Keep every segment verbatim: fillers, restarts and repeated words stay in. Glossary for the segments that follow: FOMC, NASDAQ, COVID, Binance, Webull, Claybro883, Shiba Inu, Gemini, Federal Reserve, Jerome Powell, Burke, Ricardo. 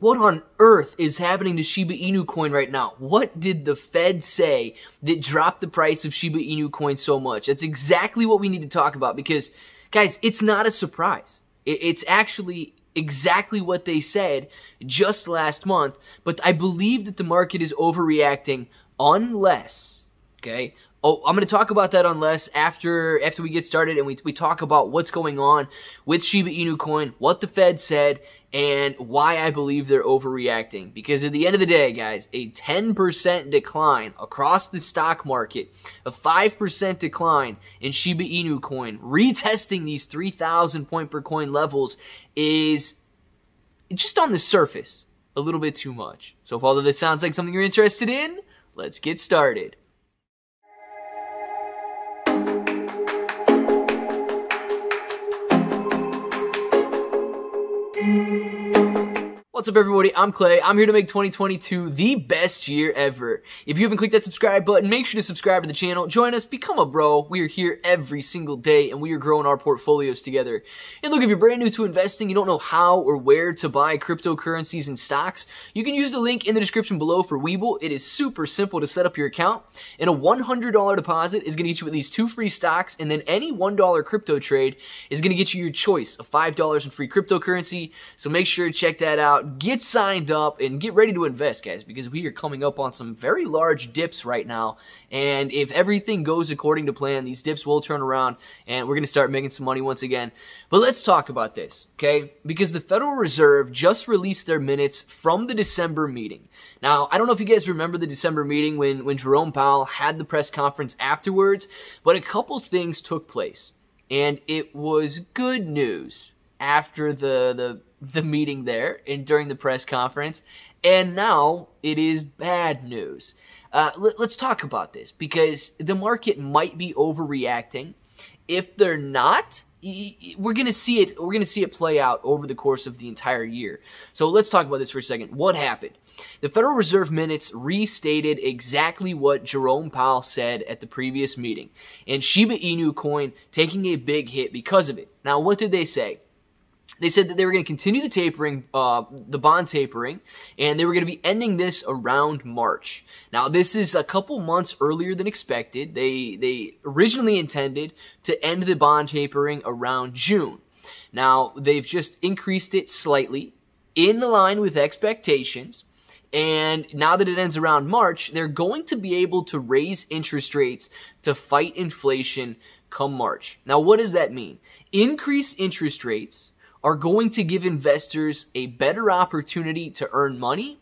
What on earth is happening to Shiba Inu coin right now? What did the Fed say that dropped the price of Shiba Inu coin so much? That's exactly what we need to talk about because, guys, it's not a surprise. It's actually exactly what they said just last month, but I believe that the market is overreacting unless, okay, oh, I'm going to talk about that unless after after we get started and we, we talk about what's going on with Shiba Inu coin, what the Fed said, and why I believe they're overreacting. Because at the end of the day, guys, a ten percent decline across the stock market, a five percent decline in Shiba Inu coin, retesting these three thousand point per coin levels is just on the surface a little bit too much. So if all of this sounds like something you're interested in, let's get started. What's up, everybody? I'm Clay. I'm here to make twenty twenty-two the best year ever. If you haven't clicked that subscribe button, make sure to subscribe to the channel. Join us. Become a bro. We are here every single day, and we are growing our portfolios together. And look, if you're brand new to investing, you don't know how or where to buy cryptocurrencies and stocks, you can use the link in the description below for Webull. It is super simple to set up your account, and a one hundred dollar deposit is going to get you at least two free stocks, and then any one dollar crypto trade is going to get you your choice of five dollars in free cryptocurrency. So make sure to check that out. Get signed up and get ready to invest, guys, because we are coming up on some very large dips right now. And if everything goes according to plan, these dips will turn around and we're going to start making some money once again. But let's talk about this, okay? Because the Federal Reserve just released their minutes from the December meeting. Now, I don't know if you guys remember the December meeting when, when Jerome Powell had the press conference afterwards, but a couple things took place. And it was good news after the the... the meeting there and during the press conference, and now it is bad news. Uh, let, let's talk about this because the market might be overreacting. If they're not, we're gonna see it. We're gonna see it play out over the course of the entire year. So let's talk about this for a second. What happened? The Federal Reserve minutes restated exactly what Jerome Powell said at the previous meeting, and Shiba Inu coin taking a big hit because of it. Now, what did they say? They said that they were going to continue the tapering, uh, the bond tapering, and they were going to be ending this around March. Now, this is a couple months earlier than expected. They they originally intended to end the bond tapering around June. Now, they've just increased it slightly, in line with expectations. And now that it ends around March, they're going to be able to raise interest rates to fight inflation come March. Now, what does that mean? Increase interest rates are going to give investors a better opportunity to earn money,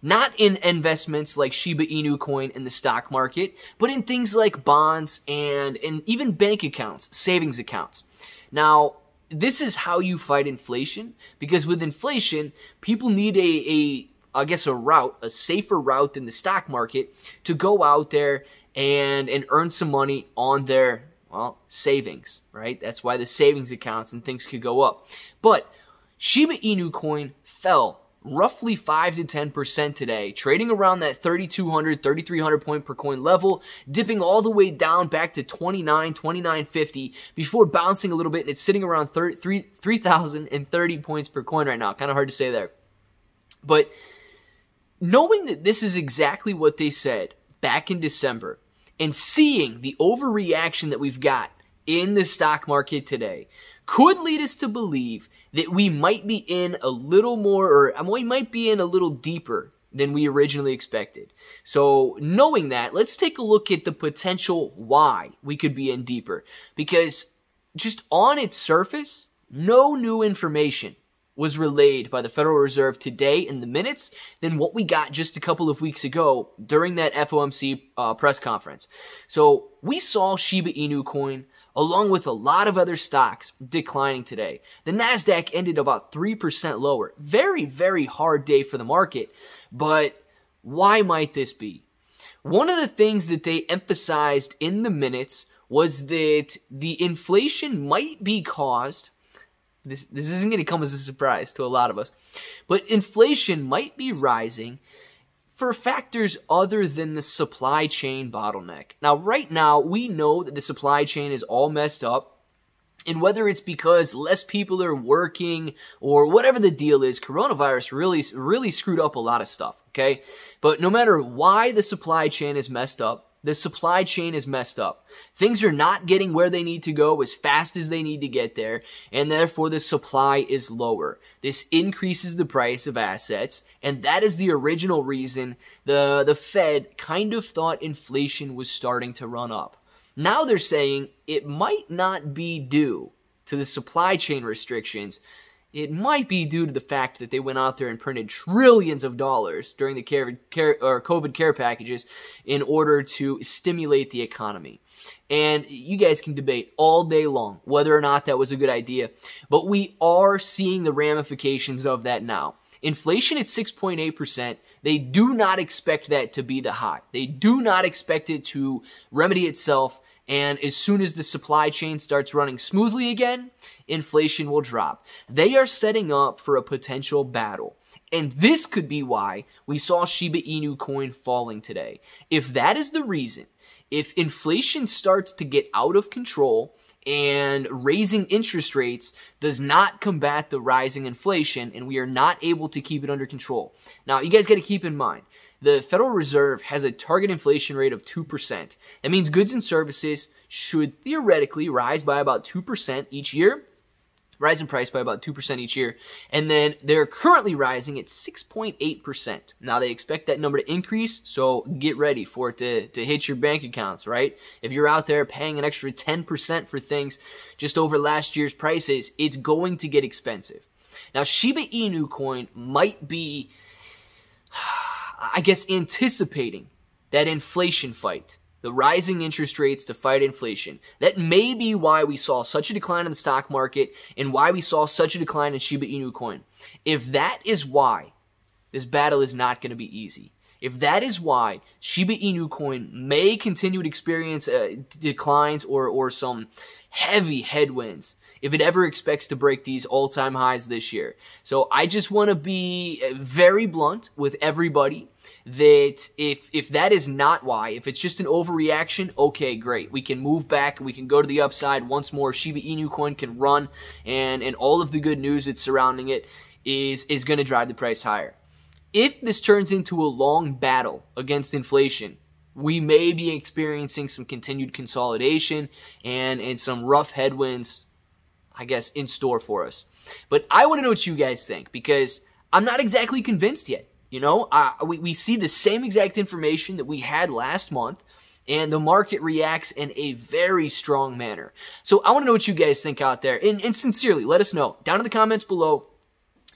not in investments like Shiba Inu coin in the stock market, but in things like bonds and, and even bank accounts, savings accounts. Now, this is how you fight inflation, because with inflation, people need a, a I guess, a route, a safer route than the stock market to go out there and, and earn some money on their, well, savings, right? That's why the savings accounts and things could go up. But Shiba Inu coin fell roughly five to ten percent today, trading around that thirty-two hundred, thirty-three hundred point per coin level, dipping all the way down back to twenty-nine, twenty-nine fifty before bouncing a little bit, and it's sitting around three thousand thirty points per coin right now. Kind of hard to say there. But knowing that this is exactly what they said back in December, and seeing the overreaction that we've got in the stock market today could lead us to believe that we might be in a little more, or we might be in a little deeper than we originally expected. So knowing that, let's take a look at the potential why we could be in deeper. Because just on its surface, no new information was relayed by the Federal Reserve today in the minutes than what we got just a couple of weeks ago during that F O M C uh, press conference. So we saw Shiba Inu coin along with a lot of other stocks declining today. The NASDAQ ended about three percent lower. Very, very hard day for the market. But why might this be? One of the things that they emphasized in the minutes was that the inflation might be caused This, this isn't going to come as a surprise to a lot of us, but inflation might be rising for factors other than the supply chain bottleneck. Now, right now, we know that the supply chain is all messed up. And whether it's because less people are working or whatever the deal is, coronavirus really, really screwed up a lot of stuff, okay? But no matter why the supply chain is messed up, the supply chain is messed up. Things are not getting where they need to go as fast as they need to get there, and therefore the supply is lower. This increases the price of assets, and that is the original reason the, the Fed kind of thought inflation was starting to run up. Now they're saying it might not be due to the supply chain restrictions. It might be due to the fact that they went out there and printed trillions of dollars during the care, care, or COVID care packages in order to stimulate the economy. And you guys can debate all day long whether or not that was a good idea, but we are seeing the ramifications of that now. Inflation at six point eight percent, they do not expect that to be the high. They do not expect it to remedy itself, and as soon as the supply chain starts running smoothly again, inflation will drop. They are setting up for a potential battle, and this could be why we saw Shiba Inu coin falling today. If that is the reason, if inflation starts to get out of control, and raising interest rates does not combat the rising inflation, and we are not able to keep it under control. Now, you guys got to keep in mind, the Federal Reserve has a target inflation rate of two percent. That means goods and services should theoretically rise by about two percent each year, rise in price by about two percent each year, and then they're currently rising at six point eight percent. Now, they expect that number to increase, so get ready for it to, to hit your bank accounts, right? If you're out there paying an extra ten percent for things just over last year's prices, it's going to get expensive. Now, Shiba Inu coin might be, I guess, anticipating that inflation fight, the rising interest rates to fight inflation. That may be why we saw such a decline in the stock market and why we saw such a decline in Shiba Inu coin. If that is why, this battle is not going to be easy. If that is why Shiba Inu coin may continue to experience uh, declines or, or some heavy headwinds, if it ever expects to break these all-time highs this year. So I just want to be very blunt with everybody that if if that is not why, if it's just an overreaction, okay, great. We can move back. We can go to the upside once more. Shiba Inu coin can run, and, and all of the good news that's surrounding it is, is going to drive the price higher. If this turns into a long battle against inflation, we may be experiencing some continued consolidation and, and some rough headwinds, I guess, in store for us. But I want to know what you guys think, because I'm not exactly convinced yet. You know, I, we, we see the same exact information that we had last month, and the market reacts in a very strong manner. So I want to know what you guys think out there. And, and sincerely, let us know down in the comments below.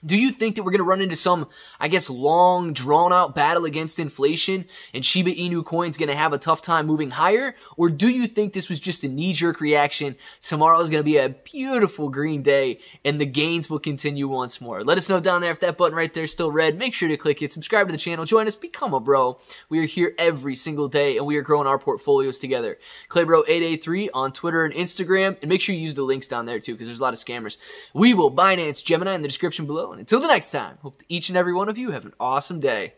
Do you think that we're going to run into some, I guess, long, drawn-out battle against inflation, and Shiba Inu coin's going to have a tough time moving higher? Or do you think this was just a knee-jerk reaction? Tomorrow's going to be a beautiful green day, and the gains will continue once more. Let us know down there. If that button right there is still red, make sure to click it. Subscribe to the channel. Join us. Become a bro. We are here every single day, and we are growing our portfolios together. Claybro eight eight three on Twitter and Instagram. And make sure you use the links down there, too, because there's a lot of scammers. Webull, Binance, Gemini in the description below. And until the next time, hope that each and every one of you have an awesome day.